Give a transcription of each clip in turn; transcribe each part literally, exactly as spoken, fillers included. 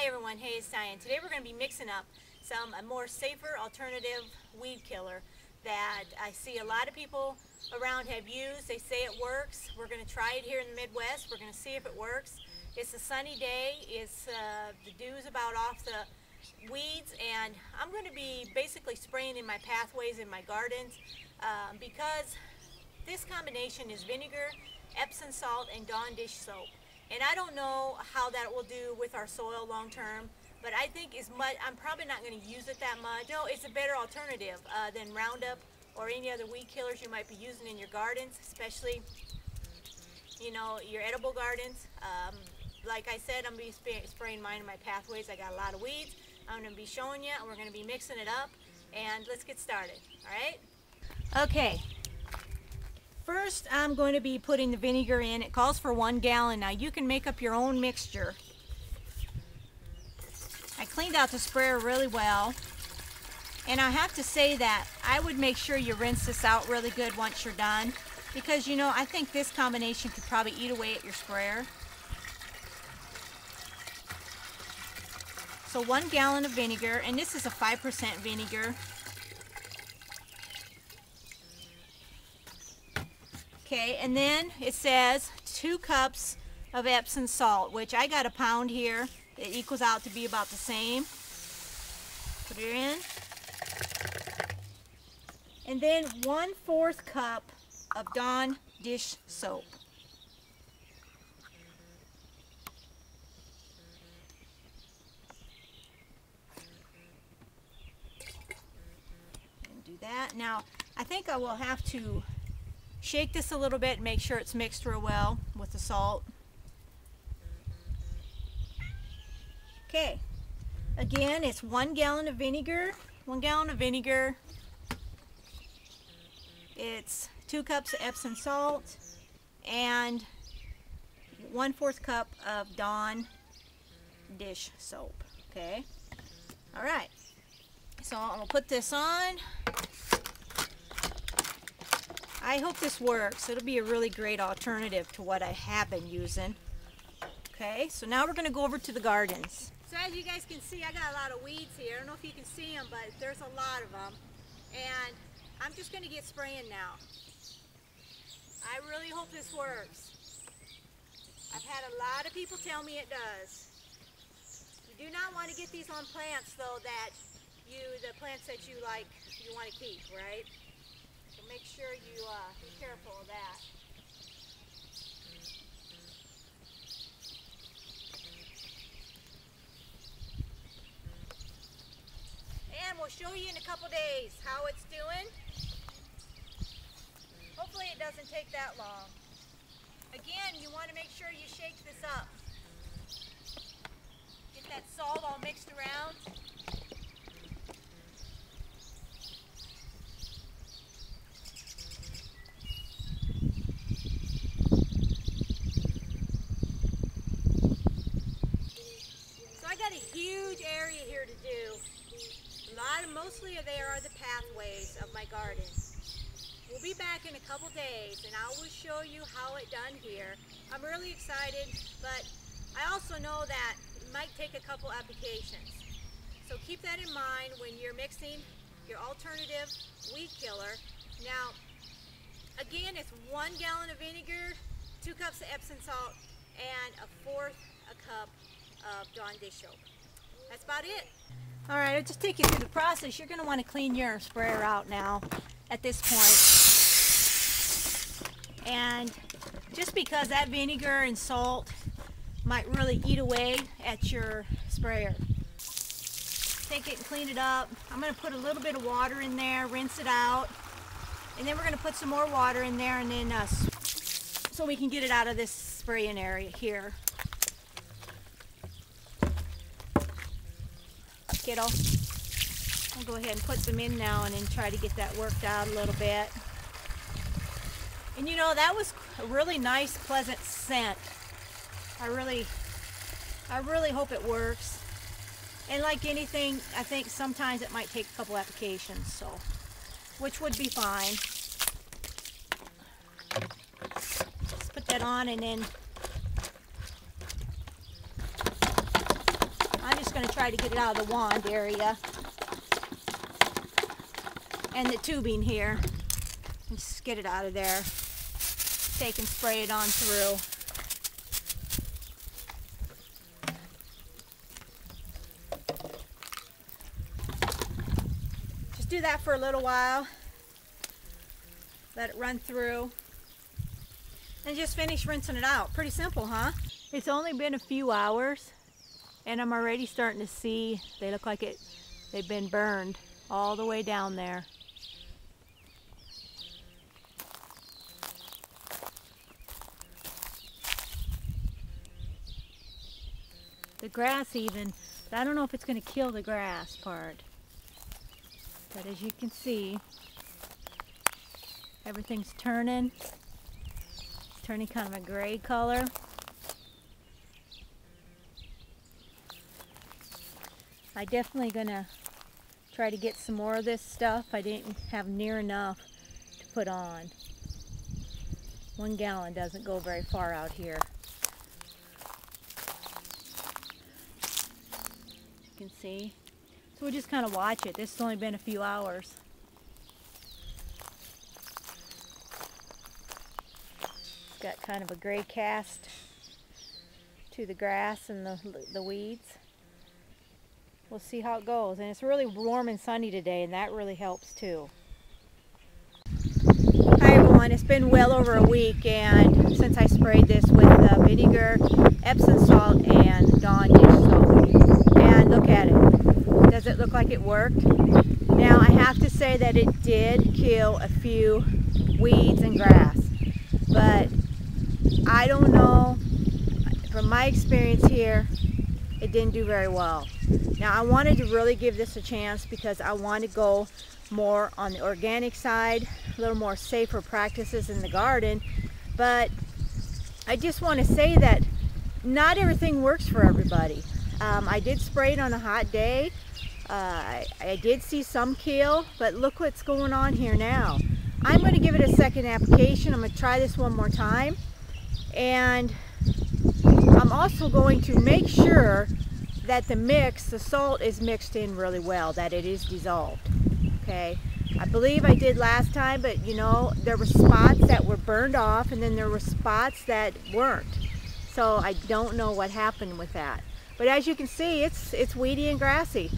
Hi everyone, Hayes Cyan. Today we're going to be mixing up some a more safer alternative weed killer that I see a lot of people around have used. They say it works. We're going to try it here in the Midwest. We're going to see if it works. It's a sunny day. It's uh, the dew's about off the weeds, and I'm going to be basically spraying in my pathways in my gardens um, because this combination is vinegar, Epsom salt, and Dawn dish soap. And I don't know how that will do with our soil long term, but I think it's much, I'm probably not going to use it that much. No, it's a better alternative uh, than Roundup or any other weed killers you might be using in your gardens, especially, you know, your edible gardens. Um, like I said, I'm going to be spraying mine in my pathways. I got a lot of weeds. I'm going to be showing you, and we're going to be mixing it up. And let's get started. All right? Okay. First, I'm going to be putting the vinegar in. It calls for one gallon. Now, you can make up your own mixture. I cleaned out the sprayer really well. And I have to say that I would make sure you rinse this out really good once you're done. Because, you know, I think this combination could probably eat away at your sprayer. So one gallon of vinegar, and this is a five percent vinegar. Okay, and then it says two cups of Epsom salt, which I got a pound here. It equals out to be about the same. Put it in. And then one-fourth cup of Dawn dish soap. And do that. Now, I think I will have to shake this a little bit and make sure it's mixed real well with the salt. Okay, again, it's one gallon of vinegar, one gallon of vinegar. It's two cups of Epsom salt and one fourth cup of Dawn dish soap. Okay, all right. So I'm gonna put this on. I hope this works. It'll be a really great alternative to what I have been using. Okay, so now we're going to go over to the gardens. So as you guys can see, I got a lot of weeds here. I don't know if you can see them, but there's a lot of them. And I'm just going to get spraying now. I really hope this works. I've had a lot of people tell me it does. You do not want to get these on plants, though, that you, the plants that you like, you want to keep, right? So make sure you uh, be careful of that. And we'll show you in a couple days how it's doing. Hopefully it doesn't take that long. Again, you want to make sure you shake this up. Get that salt all mixed around. Area here to do. A lot of, mostly there are the pathways of my garden. We'll be back in a couple days and I will show you how it done here. I'm really excited, but I also know that it might take a couple applications. So keep that in mind when you're mixing your alternative weed killer. Now, again, it's one gallon of vinegar, two cups of Epsom salt, and a fourth a cup of Dawn dish soap. That's about it. All right, I'll just take you through the process. You're going to want to clean your sprayer out now at this point. And just because that vinegar and salt might really eat away at your sprayer. Take it and clean it up. I'm going to put a little bit of water in there, rinse it out. And then we're going to put some more water in there and then uh, so we can get it out of this spraying area here. I'll go ahead and put them in now and then try to get that worked out a little bit. And you know, that was a really nice, pleasant scent. I really, I really hope it works. And like anything, I think sometimes it might take a couple applications, so, which would be fine. Let's put that on and then going to try to get it out of the wand area and the tubing here. Just get it out of there. Take and spray it on through. Just do that for a little while. Let it run through. And just finish rinsing it out. Pretty simple, huh? It's only been a few hours and I'm already starting to see they look like it they've been burned all the way down there. The grass even, but I don't know if it's going to kill the grass part. But as you can see, everything's turning. It's turning kind of a gray color. I'm definitely going to try to get some more of this stuff. I didn't have near enough to put on. One gallon doesn't go very far out here. Can see. So we'll just kind of watch it. This has only been a few hours. It's got kind of a gray cast to the grass and the, the weeds. We'll see how it goes. And it's really warm and sunny today, and that really helps too. Hi everyone, it's been well over a week and since I sprayed this with uh, vinegar, Epsom salt, and Dawn dish soap. And look at it. Does it look like it worked? Now I have to say that it did kill a few weeds and grass, but I don't know, from my experience here, it didn't do very well. Now I wanted to really give this a chance because I want to go more on the organic side, a little more safer practices in the garden, but I just want to say that not everything works for everybody. Um, I did spray it on a hot day. Uh, I, I did see some kill, but look what's going on here now. I'm going to give it a second application. I'm going to try this one more time. And I'm also going to make sure that the mix, the salt is mixed in really well, that it is dissolved. Okay. I believe I did last time, but you know, there were spots that were burned off and then there were spots that weren't. So I don't know what happened with that. But as you can see, it's it's weedy and grassy.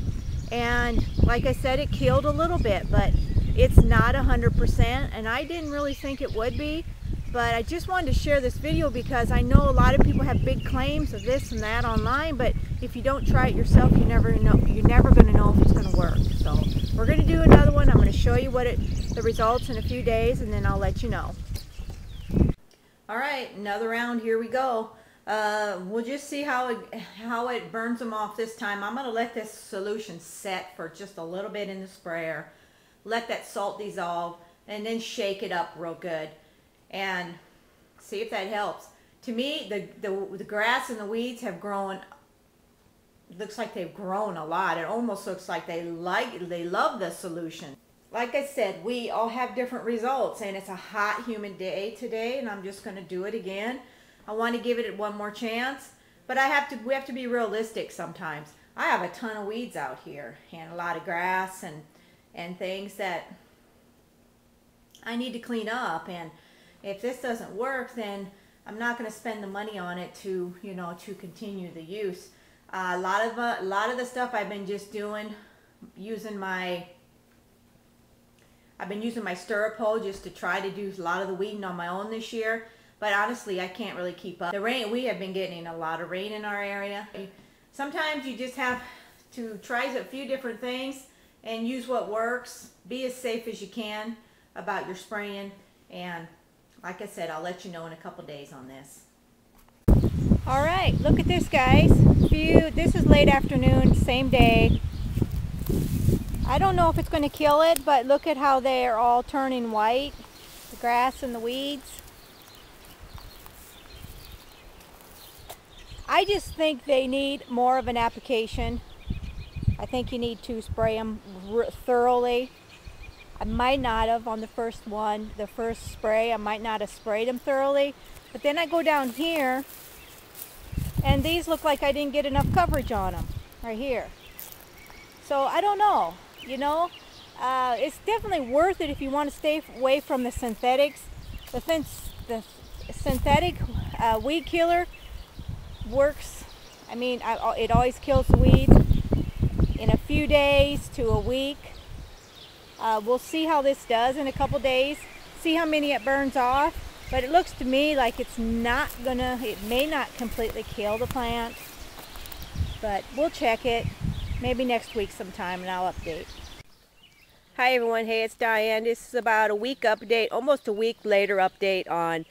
And like I said, it killed a little bit, but it's not one hundred percent. And I didn't really think it would be, but I just wanted to share this video because I know a lot of people have big claims of this and that online, but if you don't try it yourself, you never know, you're never gonna know if it's gonna work. So we're gonna do another one. I'm gonna show you what it, the results in a few days, and then I'll let you know. All right, another round, here we go. Uh, we'll just see how it, how it burns them off this time. I'm going to let this solution set for just a little bit in the sprayer. Let that salt dissolve and then shake it up real good and see if that helps. To me, the, the, the grass and the weeds have grown, looks like they've grown a lot. It almost looks like they, like, they love the solution. Like I said, we all have different results and it's a hot, humid day today, and I'm just going to do it again. I want to give it one more chance, but I have to, we have to be realistic sometimes. I have a ton of weeds out here and a lot of grass and, and things that I need to clean up. And if this doesn't work, then I'm not going to spend the money on it to, you know, to continue the use. Uh, a lot of, uh, a lot of the stuff I've been just doing, using my, I've been using my stirrup hoe just to try to do a lot of the weeding on my own this year. But honestly, I can't really keep up. The rain, we have been getting a lot of rain in our area. Sometimes you just have to try a few different things and use what works. Be as safe as you can about your spraying. And like I said, I'll let you know in a couple days on this. All right, look at this, guys. Few, this is late afternoon, same day. I don't know if it's going to kill it, but look at how they are all turning white. The grass and the weeds. I just think they need more of an application. I think you need to spray them thoroughly. I might not have on the first one, the first spray, I might not have sprayed them thoroughly. But then I go down here and these look like I didn't get enough coverage on them. right here. So I don't know, you know, uh, it's definitely worth it if you want to stay away from the synthetics. The, thin the synthetic uh, weed killer works. I mean, I, it always kills weeds in a few days to a week. Uh, we'll see how this does in a couple days. See how many it burns off. But it looks to me like it's not gonna, it may not completely kill the plant, but we'll check it maybe next week sometime and I'll update. Hi everyone, hey, it's Diane. This is about a week update, almost a week later update on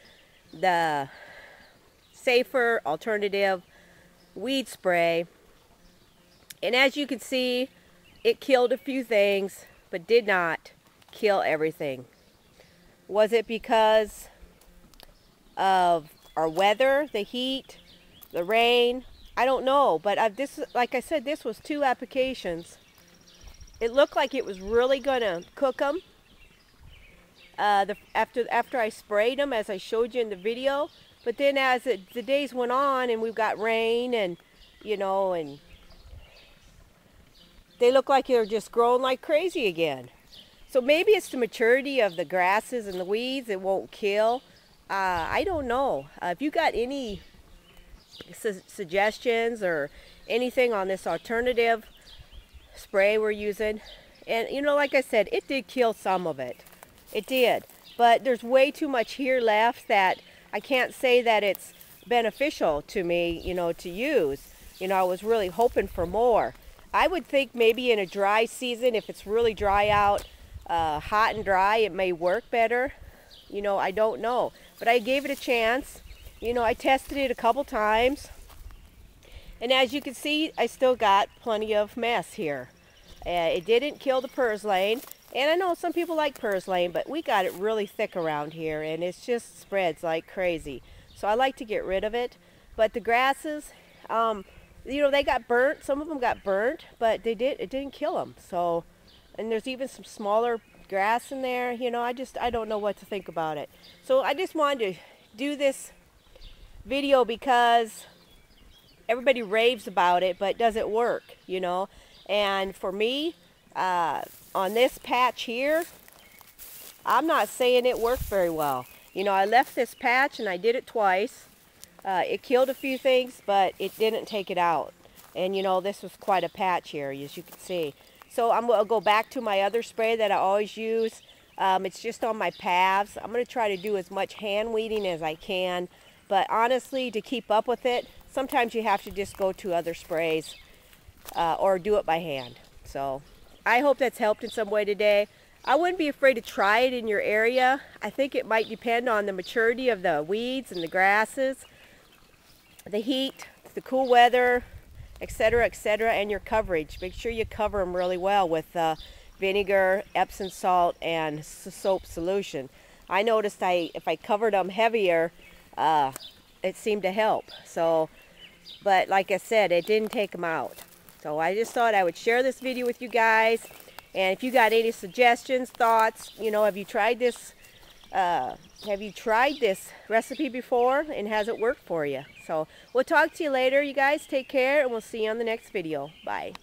the safer alternative weed spray. And as you can see, it killed a few things, but did not kill everything. Was it because of our weather, the heat, the rain? I don't know, but I've, this, like I said, this was two applications. It looked like it was really gonna cook them. Uh, the, after after I sprayed them, as I showed you in the video, but then as it, the days went on and we got rain and you know, and they look like they're just growing like crazy again. So maybe it's the maturity of the grasses and the weeds. It won't kill. Uh, I don't know. Uh, if you got any su suggestions or anything on this alternative spray we're using, and you know, like I said, it did kill some of it. It did, but there's way too much here left that I can't say that it's beneficial to me, you know, to use. You know, I was really hoping for more. I would think maybe in a dry season, if it's really dry out, uh, hot and dry, it may work better. You know, I don't know, but I gave it a chance. You know, I tested it a couple times, and as you can see, I still got plenty of mess here. Uh, it didn't kill the purslane, and I know some people like purslane, but we got it really thick around here, and it just spreads like crazy. So I like to get rid of it, but the grasses, um, you know, they got burnt. Some of them got burnt, but they did. It didn't kill them. So, and there's even some smaller grass in there. You know, I just, I don't know what to think about it. So I just wanted to do this video because everybody raves about it, but does it work, you know? And for me, uh, on this patch here, I'm not saying it worked very well. You know, I left this patch and I did it twice. Uh, it killed a few things, but it didn't take it out. And you know, this was quite a patch here, as you can see. So I'm going to go back to my other spray that I always use. Um, it's just on my paths. I'm going to try to do as much hand weeding as I can. But honestly, to keep up with it, sometimes you have to just go to other sprays uh, or do it by hand. So I hope that's helped in some way today. I wouldn't be afraid to try it in your area. I think it might depend on the maturity of the weeds and the grasses, the heat, the cool weather, etc, et cetera, and your coverage. Make sure you cover them really well with uh, vinegar, Epsom salt, and soap solution. I noticed I, if I covered them heavier, uh, it seemed to help. So, but like I said, it didn't take them out. So I just thought I would share this video with you guys. And if you got any suggestions, thoughts, you know, have you tried this? Uh, have you tried this recipe before, and has it worked for you? So we'll talk to you later, you guys. Take care, and we'll see you on the next video. Bye.